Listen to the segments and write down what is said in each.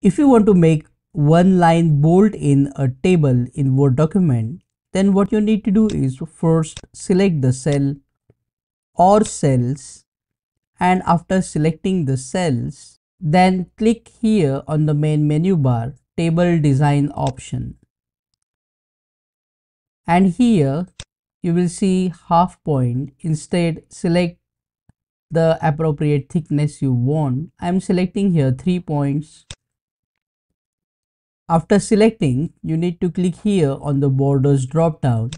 If you want to make one line bold in a table in Word document, then what you need to do is first select the cell or cells, and after selecting the cells, then click here on the main menu bar, Table Design option. And here you will see half point. Instead, select the appropriate thickness you want. I am selecting here 3 points. After selecting, you need to click here on the borders drop down,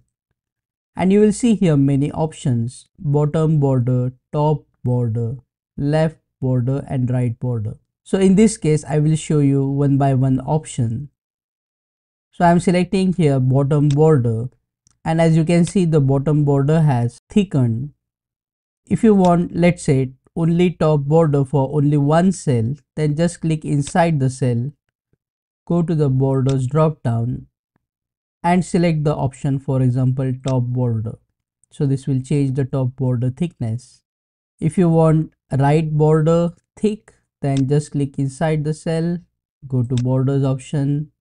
and you will see here many options: bottom border, top border, left border and right border. So in this case, I will show you one by one option. So I am selecting here bottom border, and as you can see, the bottom border has thickened. If you want, let's say, only top border for only one cell, then just click inside the cell. Go to the borders drop down and select the option, for example, top border. So this will change the top border thickness. If you want right border thick, then just click inside the cell, go to borders option,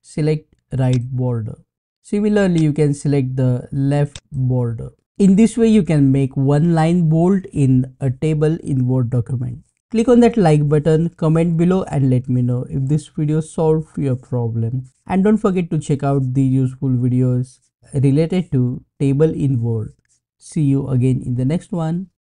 select right border. Similarly, you can select the left border. In this way, you can make one line bold in a table in Word document. Click on that like button, comment below and let me know if this video solved your problem. And don't forget to check out the useful videos related to table in Word. See you again in the next one.